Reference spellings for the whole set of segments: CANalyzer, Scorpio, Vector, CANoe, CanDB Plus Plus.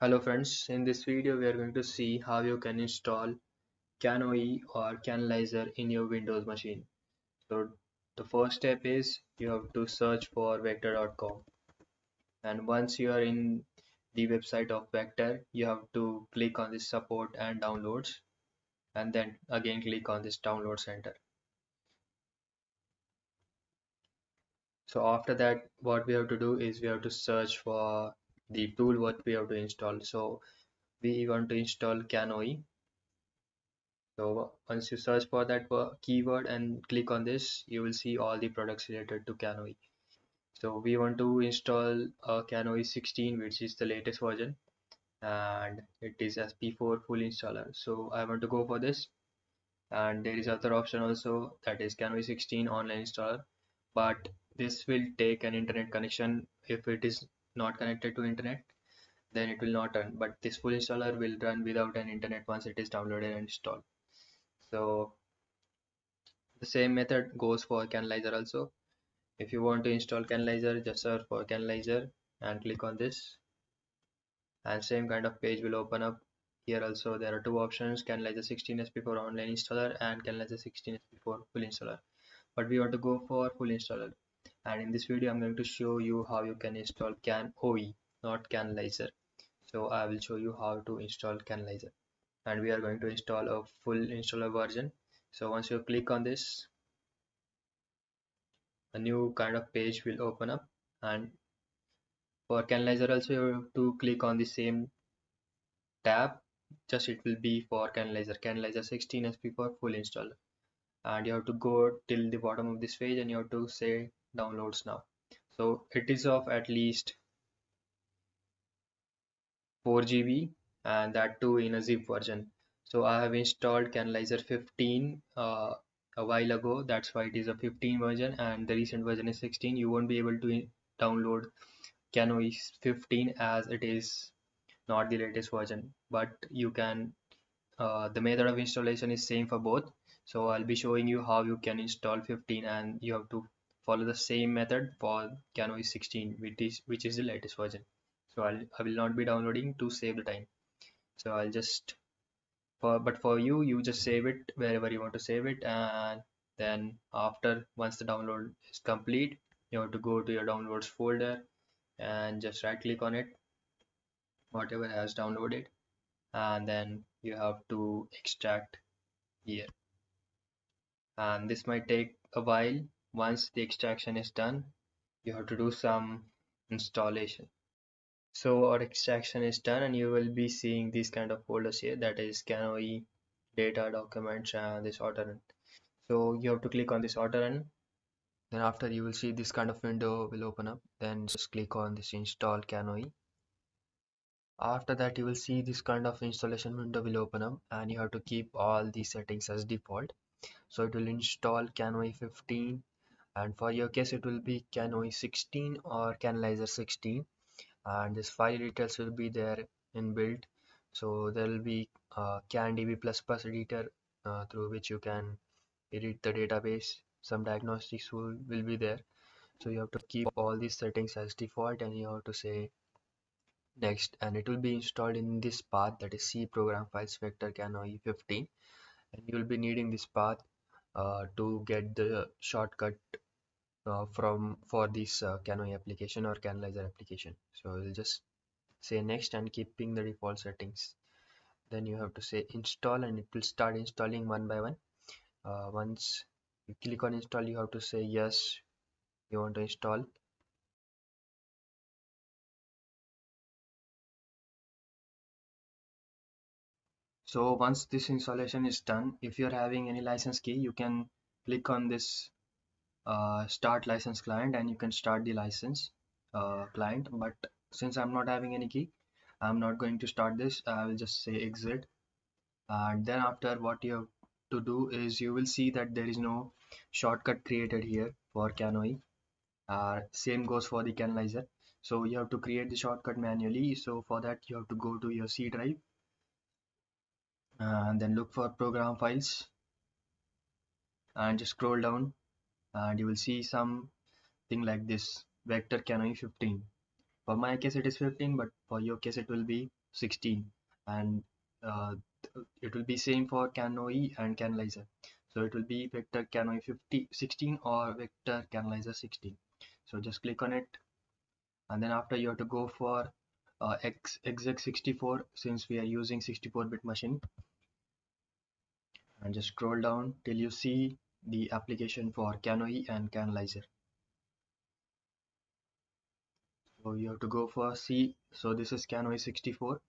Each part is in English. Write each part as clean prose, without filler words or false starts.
Hello friends, in this video we are going to see how you can install CANoe or CANalyzer in your Windows machine. So the first step is you have to search for vector.com, and once you are in the website of Vector, you have to click on this support and downloads, and then again click on this download center. So after that, what we have to do is we have to search for the tool what we have to install. So we want to install CANoe. So once you search for that keyword and click on this, you will see all the products related to CANoe. So we want to install CANoe 16, which is the latest version, and it is SP4 full installer. So I want to go for this, and there is other option also, that is CANoe 16 online installer, but this will take an internet connection. If it is not connected to internet, then it will not run, but this full installer will run without an internet once it is downloaded and installed. So the same method goes for CANalyzer also. If you want to install CANalyzer, just search for CANalyzer and click on this, and same kind of page will open up. Here also there are two options, CANalyzer 16 SP4 online installer and CANalyzer 16 SP4 full installer, but we want to go for full installer. And in this video I'm going to show you how you can install CANoe, not CANalyzer. So I will show you how to install CANalyzer, and we are going to install a full installer version. So once you click on this, a new kind of page will open up, and for CANalyzer also you have to click on the same tab, just it will be for CANalyzer 16 SP4 full installer, and you have to go till the bottom of this page and you have to say downloads now. So it is of at least 4 GB, and that too in a zip version. So I have installed CANalyzer 15 a while ago, that's why it is a 15 version, and the recent version is 16. You won't be able to download CANoe 15 as it is not the latest version, but you can the method of installation is same for both. So I'll be showing you how you can install 15, and you have to follow the same method for CANoe 16, which is the latest version. So I will not be downloading to save the time. So I'll just but for you just save it wherever you want to save it, and then once the download is complete, you have to go to your downloads folder and just right click on it, whatever has downloaded, and then you have to extract here, and this might take a while. Once the extraction is done, you have to do some installation. So our extraction is done, and you will be seeing these kind of folders here, that is CANoe, data, documents, and this autorun. So you have to click on this autorun, then after you will see this kind of window will open up, then just click on this install CANoe. After that you will see this kind of installation window will open up, and you have to keep all these settings as default. So it will install CANoe 15, and for your case it will be CANoe 16 or CANalyzer 16, and this file details will be there inbuilt. So there will be CanDB Plus Plus editor through which you can edit the database. Some diagnostics will be there, so you have to keep all these settings as default, and you have to say next, and it will be installed in this path, that is C program files vector CANoe 15, and you will be needing this path to get the shortcut for this CANoe application or CANalyzer application. So we'll just say next and keeping the default settings. Then you have to say install, and it will start installing one by one. Once you click on install, you have to say yes, you want to install. So once this installation is done, if you're having any license key, you can click on this start license client, and you can start the license client. But since I'm not having any key, I'm not going to start this. I will just say exit, and then after what you have to do is you will see that there is no shortcut created here for CANoe. Same goes for the CANalyzer. So you have to create the shortcut manually. So for that you have to go to your C drive, and then look for program files, and just scroll down, and you will see something like this, vector CANoe 15. For my case it is 15, but for your case it will be 16, and it will be same for CANoe and CANalyzer. So it will be Vector CANoe 16 or Vector CANalyzer 16. So just click on it, and then after you have to go for exec 64, since we are using 64-bit machine, and just scroll down till you see the application for CANoe and CANalyzer. So you have to go for C. So this is CANoe 64,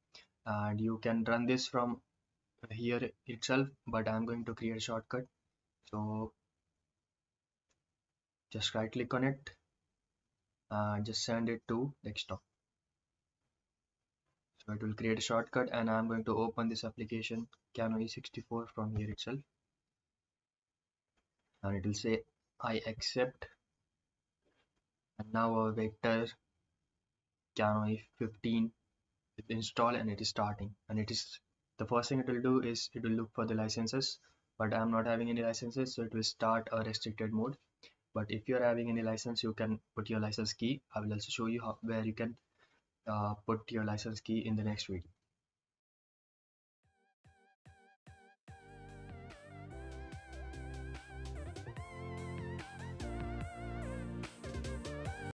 and you can run this from here itself, but I'm going to create a shortcut. So just right click on it and just send it to desktop. So it will create a shortcut, and I'm going to open this application CANoe 64 from here itself, and it will say I accept. And now our Vector CANoe 15 is installed and it is starting, and it is the first thing it will do is it will look for the licenses, but I'm not having any licenses, so it will start a restricted mode. But if you're having any license, you can put your license key. I will also show you where you can put your license key in the next video.